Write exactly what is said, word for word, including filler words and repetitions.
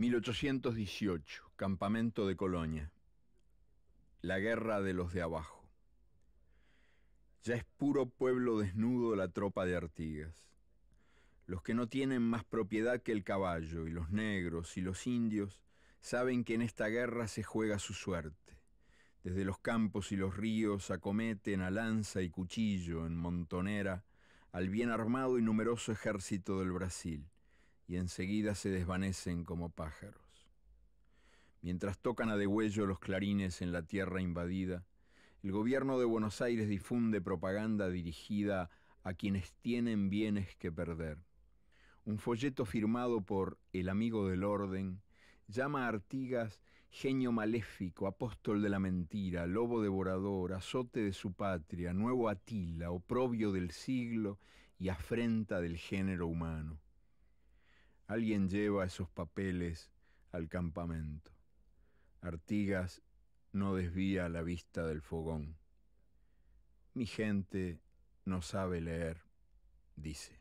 mil ochocientos dieciocho, campamento de Colonia. La guerra de los de abajo. Ya es puro pueblo desnudo la tropa de Artigas. Los que no tienen más propiedad que el caballo, y los negros y los indios, saben que en esta guerra se juega su suerte. Desde los campos y los ríos acometen a lanza y cuchillo en montonera al bien armado y numeroso ejército del Brasil, y enseguida se desvanecen como pájaros. Mientras tocan a degüello los clarines en la tierra invadida, el gobierno de Buenos Aires difunde propaganda dirigida a quienes tienen bienes que perder. Un folleto firmado por El Amigo del Orden llama a Artigas genio maléfico, apóstol de la mentira, lobo devorador, azote de su patria, nuevo Atila, oprobio del siglo y afrenta del género humano. Alguien lleva esos papeles al campamento. Artigas no desvía la vista del fogón. Mi gente no sabe leer, dice.